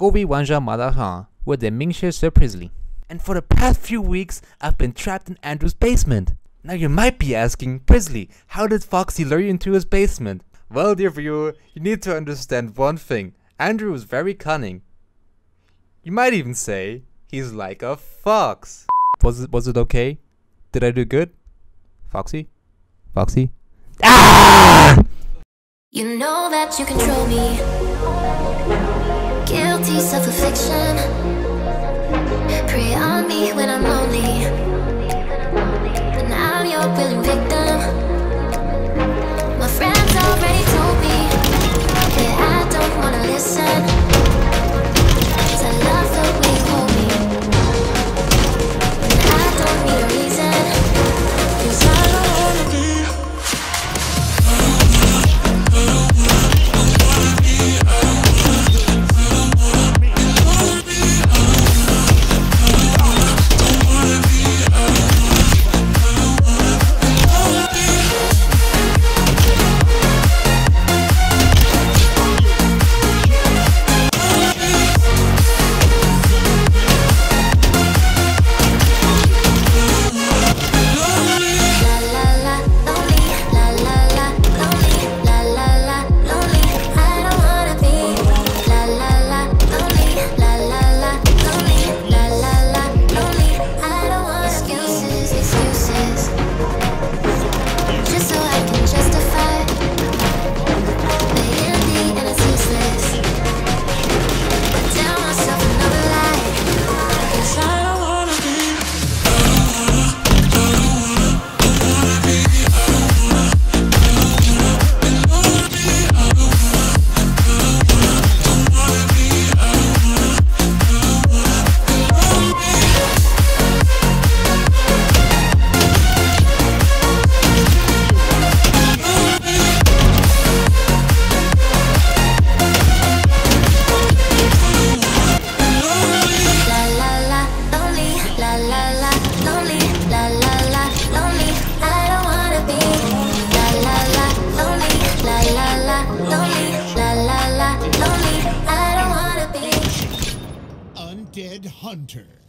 Kobe Wanja Madaha with their Mingxue Sir Priestley. And for the past few weeks, I've been trapped in Andrew's basement. Now you might be asking, Priestley, how did Foxy lure you into his basement? Well, dear viewer, you need to understand one thing. Andrew is very cunning. You might even say he's like a fox. Was it okay? Did I do good? Foxy? Foxy? Ah! You know that you control me. Guilty self-affliction. Prey on me when I'm lonely. And I'm your willing victim. My friends already told me that I don't wanna listen. 'Cause I love the way you hold me. And I don't need a reason. 'Cause I don't wanna be. Dead Hunter.